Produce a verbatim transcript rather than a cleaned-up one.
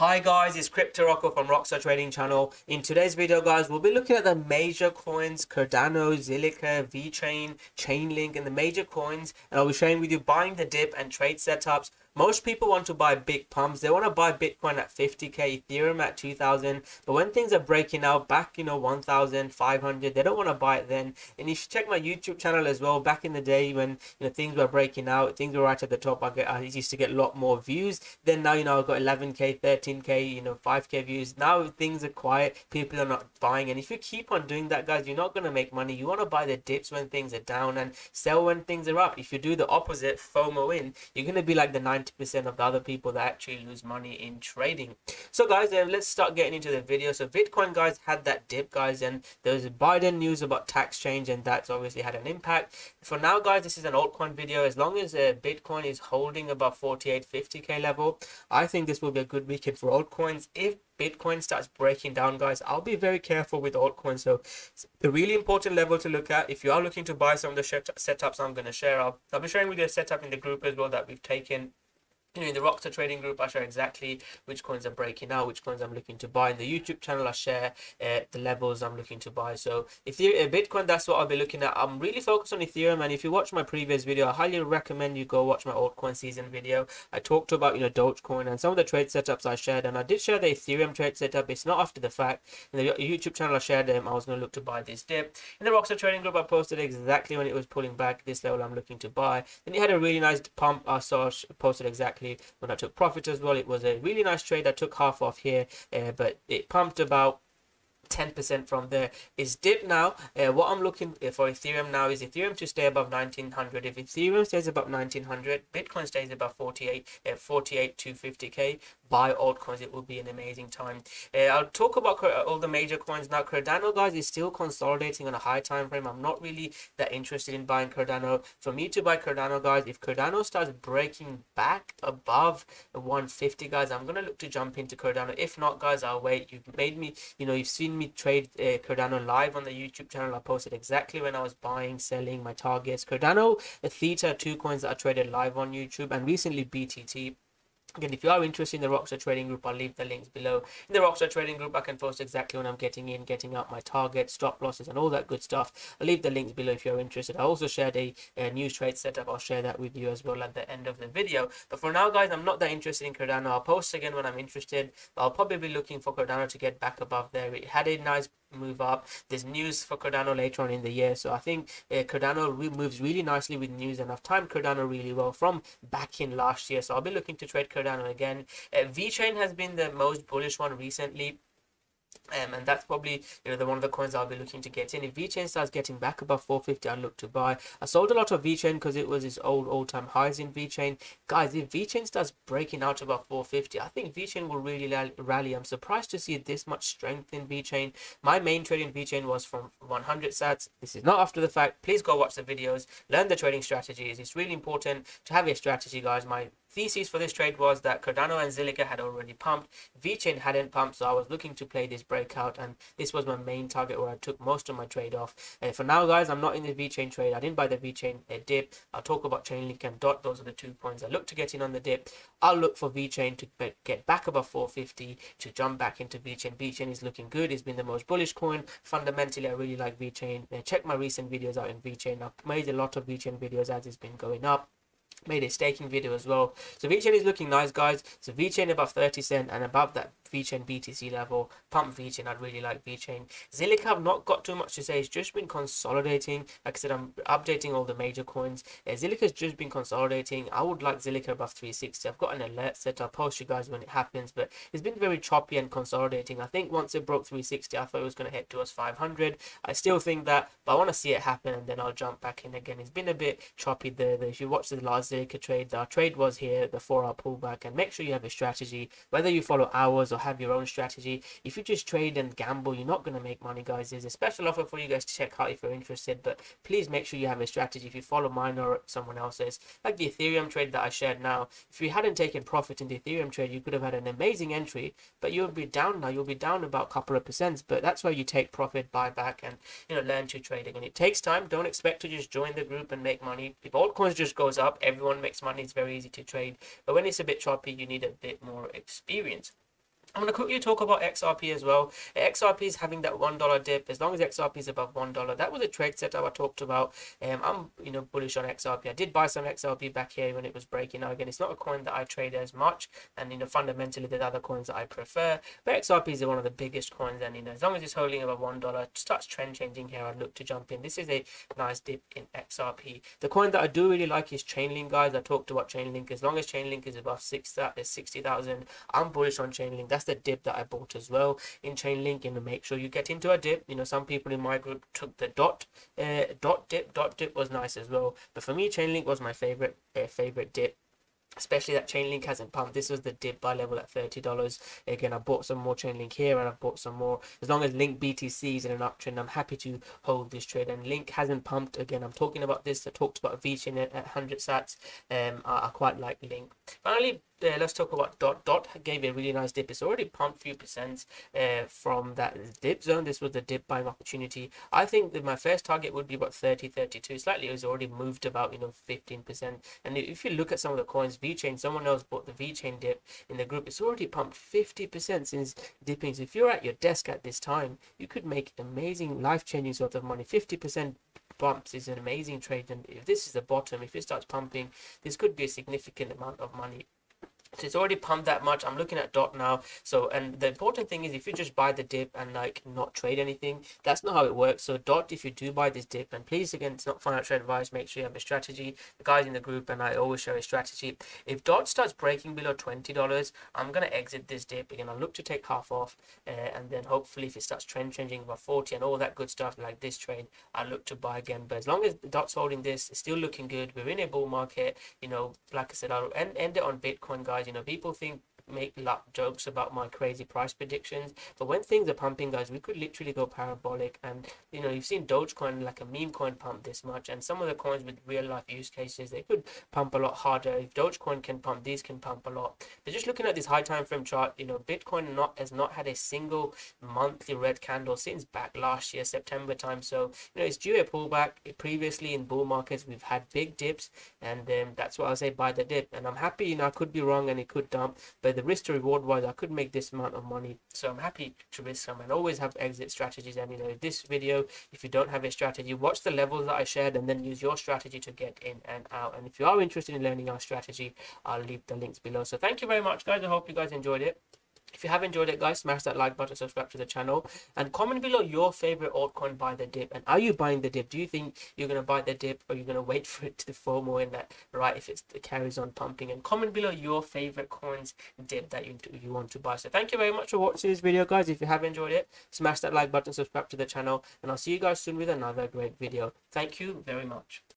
Hi guys, it's Crypto Rocko from Rockstar Trading Channel. In today's video, guys, we'll be looking at the major coins, Cardano, Zilliqa, VeChain, Chainlink, and the major coins. And I'll be sharing with you buying the dip and trade setups. Most people want to buy big pumps. They want to buy Bitcoin at fifty K, Ethereum at two thousand. But when things are breaking out back, you know, one thousand five hundred, they don't want to buy it then. And you should check my YouTube channel as well. Back in the day when, you know, things were breaking out, things were right at the top, I, get, I used to get a lot more views. Then now, you know, I've got eleven K, thirteen K, you know, five K views. Now things are quiet. People are not buying. And if you keep on doing that, guys, you're not going to make money. You want to buy the dips when things are down and sell when things are up. If you do the opposite, FOMO in, you're going to be like the ninety percent of the other people that actually lose money in trading. So guys, uh, let's start getting into the video. So Bitcoin, guys, had that dip, guys, and there was Biden news about tax change, and that's obviously had an impact. For now, guys, this is an altcoin video. As long as uh, Bitcoin is holding above forty-eight fifty K level, I think this will be a good weekend for altcoins. If Bitcoin starts breaking down, guys, I'll be very careful with altcoins. So the really important level to look at, if you are looking to buy some of the setups I'm going to share, I'll, I'll be sharing with you a setup in the group as well that we've taken. You know, in the Rockstar Trading Group, I share exactly which coins are breaking out, which coins I'm looking to buy. In the YouTube channel, I share uh, the levels I'm looking to buy. So Ethereum, Bitcoin, that's what I'll be looking at. I'm really focused on Ethereum, and if you watch my previous video, I highly recommend you go watch my altcoin season video. I talked about, you know, Dogecoin and some of the trade setups I shared, and I did share the Ethereum trade setup. It's not after the fact. In the YouTube channel, I shared them. Um, I was going to look to buy this dip. In the Rockstar Trading Group, I posted exactly when it was pulling back. This level I'm looking to buy. Then it had a really nice pump. I saw posted exactly when I took profit as well. It was a really nice trade. I took half off here, uh, but it pumped about ten percent from there. Is dip now. Uh, what I'm looking for Ethereum now is Ethereum to stay above nineteen hundred. If Ethereum stays above nineteen hundred, Bitcoin stays above forty-eight, forty-eight to fifty K. Buy altcoins. It will be an amazing time. Uh, I'll talk about all the major coins now. Cardano, guys, is still consolidating on a high time frame. I'm not really that interested in buying Cardano. For me to buy Cardano, guys, if Cardano starts breaking back above one fifty, guys, I'm gonna look to jump into Cardano. If not, guys, I'll wait. You've made me, you know, you've seen me Me trade uh, Cardano live on the YouTube channel. I posted exactly when I was buying, selling, my targets. Cardano, Theta, two coins that I traded live on YouTube, and recently B T T. Again, if you are interested in the Rockstar Trading Group, I'll leave the links below. In the Rockstar Trading Group, I can post exactly when I'm getting in, getting out, my targets, stop losses, and all that good stuff. I'll leave the links below if you're interested. I also shared a, a new trade setup. I'll share that with you as well at the end of the video. But for now, guys, I'm not that interested in Cardano. I'll post again when I'm interested. I'll probably be looking for Cardano to get back above there. It had a nice move up. There's news for Cardano later on in the year, so I think uh, Cardano re moves really nicely with news, and I've timed Cardano really well from back in last year, so I'll be looking to trade Cardano again. uh, VeChain has been the most bullish one recently. Um, and that's probably, you know, the one of the coins I'll be looking to get in. If VeChain starts getting back above four fifty, I'll look to buy. I sold a lot of VeChain because it was its old all-time highs in VeChain. Guys, if VeChain starts breaking out above four fifty, I think VeChain will really rally. I'm surprised to see this much strength in VeChain. My main trade in VeChain was from one hundred sats. This is not after the fact. Please go watch the videos. Learn the trading strategies. It's really important to have a strategy, guys. My thesis for this trade was that Cardano and Zilliqa had already pumped. VeChain hadn't pumped, so I was looking to play this breakout, and this was my main target where I took most of my trade off. And for now, guys, I'm not in the VeChain trade. I didn't buy the VeChain uh, dip. I'll talk about Chainlink and Dot. Those are the two coins I look to get in on the dip. I'll look for VeChain to get back above four fifty to jump back into VeChain. VeChain is looking good. It's been the most bullish coin. Fundamentally, I really like VeChain. Uh, check my recent videos out in VeChain. I've made a lot of VeChain videos as it's been going up. Made a staking video as well. So VeChain is looking nice, guys. So VeChain above thirty cent and above that VeChain B T C level. Pump VeChain. I'd really like VeChain. Zilliqa, I've not got too much to say. It's just been consolidating. Like I said, I'm updating all the major coins. Uh, Zilliqa's just been consolidating. I would like Zilliqa above three sixty. I've got an alert set. I'll post you guys when it happens, but it's been very choppy and consolidating. I think once it broke three sixty, I thought it was going to head towards five hundred. I still think that, but I want to see it happen, and then I'll jump back in again. It's been a bit choppy there. If you watch the last Zilliqa trade, our trade was here before our pullback, and make sure you have a strategy, whether you follow ours or have your own strategy. If you just trade and gamble, you're not going to make money, guys. There's a special offer for you guys to check out if you're interested, but please make sure you have a strategy. If you follow mine or someone else's, like the Ethereum trade that I shared now, if you hadn't taken profit in the Ethereum trade, you could have had an amazing entry, but you'll be down now. You'll be down about a couple of percents, but that's why you take profit, buy back, and, you know, learn to trading. And it takes time. Don't expect to just join the group and make money. If altcoins just goes up, everyone makes money. It's very easy to trade, but when it's a bit choppy, you need a bit more experience. I'm going to quickly talk about X R P as well. X R P is having that one dollar dip. As long as X R P is above one dollar, that was a trade setup I talked about. Um, I'm you know bullish on X R P. I did buy some X R P back here when it was breaking. Now, again, it's not a coin that I trade as much. And, you know, fundamentally, there's other coins that I prefer. But X R P is one of the biggest coins. And, you know, as long as it's holding above one dollar, it starts trend changing here, I'd look to jump in. This is a nice dip in X R P. The coin that I do really like is Chainlink, guys. I talked about Chainlink. As long as Chainlink is above sixty thousand, I'm bullish on Chainlink. That's the dip that I bought as well in Chainlink. You know, make sure you get into a dip. You know, some people in my group took the dot uh, dot dip. Dot dip was nice as well, but for me, Chainlink was my favorite uh, favorite dip. Especially that Chainlink hasn't pumped. This was the dip buy level at thirty dollars. Again, I bought some more Chainlink here, and I bought some more. As long as Link B T C is in an uptrend, I'm happy to hold this trade. And Link hasn't pumped. Again, I'm talking about this. I talked about VeChain at one hundred sats. Um, I, I quite like Link. Finally, Uh, let's talk about dot dot. Gave a really nice dip. It's already pumped few percents uh, from that dip zone. This was the dip buying opportunity. I think that my first target would be about thirty, thirty-two. Slightly, it was already moved about, you know, fifteen percent. And if you look at some of the coins, VeChain, someone else bought the VeChain dip in the group. It's already pumped fifty percent since dipping. So if you're at your desk at this time, you could make amazing, life-changing sort of money. fifty percent bumps is an amazing trade. And if this is the bottom, if it starts pumping, this could be a significant amount of money. So it's already pumped that much. I'm looking at dot now. So, and the important thing is, if you just buy the dip and like not trade anything, that's not how it works. So dot, if you do buy this dip, and please, again, it's not financial advice, make sure you have a strategy. The guys in the group and I always share a strategy. If dot starts breaking below twenty dollars, I'm going to exit this dip. Again, I'll look to take half off, uh, and then hopefully if it starts trend changing about forty and all that good stuff like this trade, I'll look to buy again. But as long as dot's holding this, it's still looking good. We're in a bull market. You know, like I said, I'll end, end it on Bitcoin, guys. You know, people think make luck jokes about my crazy price predictions, but when things are pumping, guys, we could literally go parabolic. And you know, you've seen Dogecoin, like a meme coin, pump this much, and some of the coins with real life use cases, they could pump a lot harder. If Dogecoin can pump, these can pump a lot. But just looking at this high time frame chart, you know, Bitcoin not has not had a single monthly red candle since back last year September time. So you know, it's due a pullback. Previously in bull markets, we've had big dips, and um, that's what I say, buy the dip. And I'm happy, you know, I could be wrong and it could dump, but the The risk to reward wise, I could make this amount of money, so I'm happy to risk some and always have exit strategies. And you know, this video, if you don't have a strategy, watch the levels that I shared and then use your strategy to get in and out. And if you are interested in learning our strategy, I'll leave the links below. So thank you very much, guys. I hope you guys enjoyed it. If you have enjoyed it, guys, smash that like button, subscribe to the channel, and comment below your favorite altcoin buy the dip. And are you buying the dip? Do you think you're going to buy the dip, or you're going to wait for it to form more in that, right, if it's, it carries on pumping? And comment below your favorite coins dip that you, you want to buy. So thank you very much for watching this video, guys. If you have enjoyed it, smash that like button, subscribe to the channel, and I'll see you guys soon with another great video. Thank you very much.